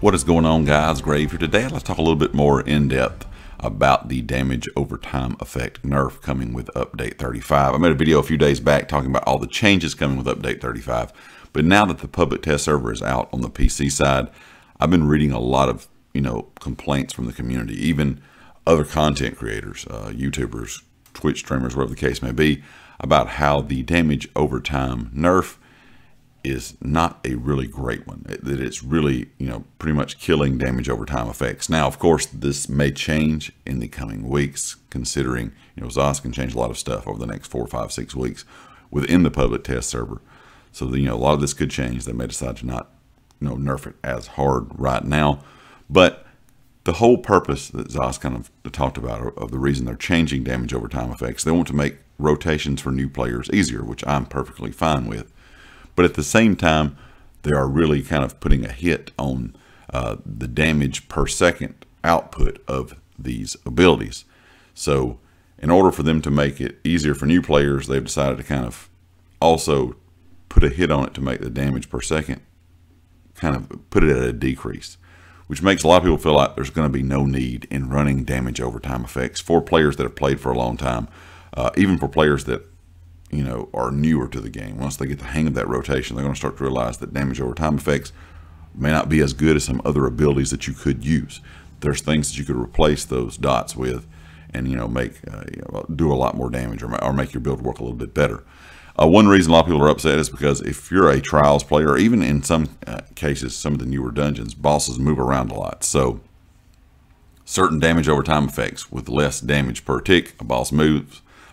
What is going on, guys? Grave here. Today let's talk a little bit more in depth about the damage over time effect nerf coming with update 35. I made a video a few days back talking about all the changes coming with update 35, but now that the public test server is out on the PC side, I've been reading a lot of complaints from the community, even other content creators, YouTubers, Twitch streamers, whatever the case may be, about how the damage over time nerf is not a really great one, that it's really, pretty much killing damage over time effects. Now, of course, this may change in the coming weeks, considering, ZOS can change a lot of stuff over the next 4, 5, 6 weeks within the public test server. So, a lot of this could change. They may decide to not, nerf it as hard right now. But the whole purpose that ZOS kind of talked about of the reason they're changing damage over time effects, they want to make rotations for new players easier, which I'm perfectly fine with. But at the same time, they are really kind of putting a hit on the damage per second output of these abilities. So in order for them to make it easier for new players, they've decided to kind of also put a hit on it to make the damage per second, kind of put it at a decrease, which makes a lot of people feel like there's going to be no need in running damage over time effects for players that have played for a long time, even for players that are newer to the game. Once they get the hang of that rotation, they're going to start to realize that damage over time effects may not be as good as some other abilities that you could use. There's things that you could replace those dots with and, make, do a lot more damage or make your build work a little bit better. One reason a lot of people are upset is because if you're a trials player, or even in some cases, some of the newer dungeons, bosses move around a lot. So certain damage over time effects with less damage per tick,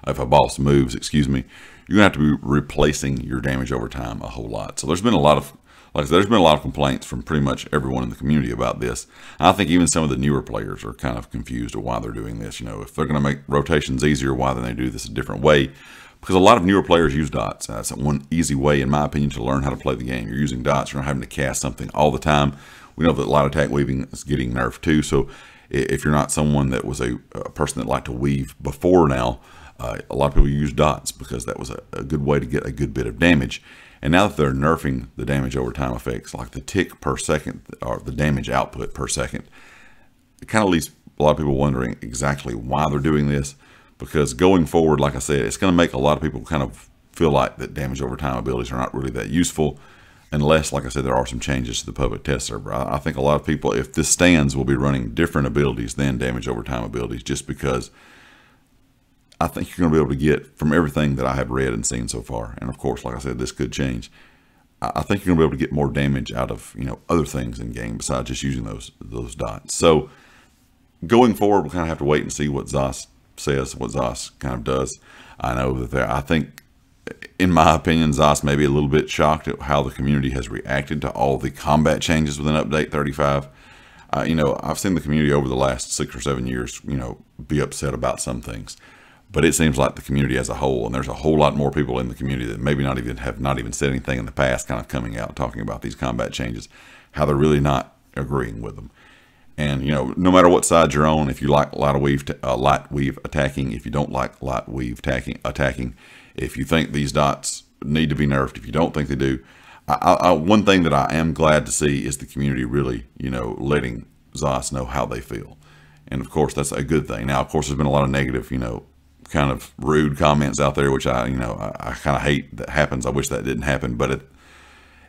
if a boss moves, you're gonna have to be replacing your damage over time a whole lot. So there's been a lot of, complaints from pretty much everyone in the community about this. And I think even some of the newer players are kind of confused at why they're doing this. If they're gonna make rotations easier, why then they do this a different way? Because a lot of newer players use dots. That's one easy way, in my opinion, to learn how to play the game. You're using dots, you're not having to cast something all the time. We know that light attack weaving is getting nerfed too. So if you're not someone that was a person that liked to weave before now, a lot of people use dots because that was a good way to get a good bit of damage. And now that they're nerfing the damage over time effects, like the tick per second or the damage output per second, it kind of leaves a lot of people wondering exactly why they're doing this, because going forward, like I said, it's going to make a lot of people kind of feel like that damage over time abilities are not really that useful unless, like I said, there are some changes to the public test server. I think a lot of people, if this stands, will be running different abilities than damage over time abilities, just because I think you're going to be able to get from everything that I have read and seen so far. And of course, like I said, this could change. I think you're going to be able to get more damage out of, other things in game besides just using those dots. So going forward, we'll kind of have to wait and see what ZOS says, what ZOS kind of does. I know that I think, in my opinion, ZOS may be a little bit shocked at how the community has reacted to all the combat changes within update 35. I've seen the community over the last 6 or 7 years, be upset about some things. But it seems like the community as a whole, and there's a whole lot more people in the community that maybe have not even said anything in the past, kind of coming out talking about these combat changes, how they're really not agreeing with them. And no matter what side you're on, if you like light weave attacking, if you don't like light weave attacking, if you think these dots need to be nerfed, if you don't think they do, one thing that I am glad to see is the community really, letting ZOS know how they feel, and of course that's a good thing. Now, of course, there's been a lot of negative, kind of rude comments out there, which I kind of hate that happens. I wish that didn't happen, but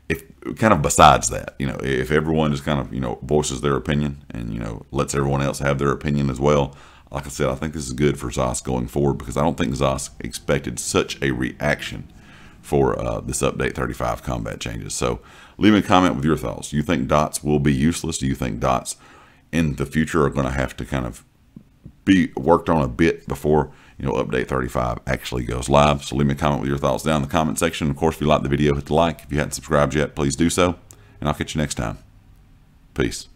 if kind of besides that, if everyone just kind of, voices their opinion and, lets everyone else have their opinion as well. Like I said, I think this is good for ZOS going forward, because I don't think ZOS expected such a reaction for this update 35 combat changes. So leave me a comment with your thoughts. Do you think dots will be useless? Do you think dots in the future are going to have to kind of be worked on a bit before update 35 actually goes live? So leave me a comment with your thoughts down in the comment section. Of course, if you liked the video, hit the like. If you haven't subscribed yet, please do so, and I'll catch you next time. Peace.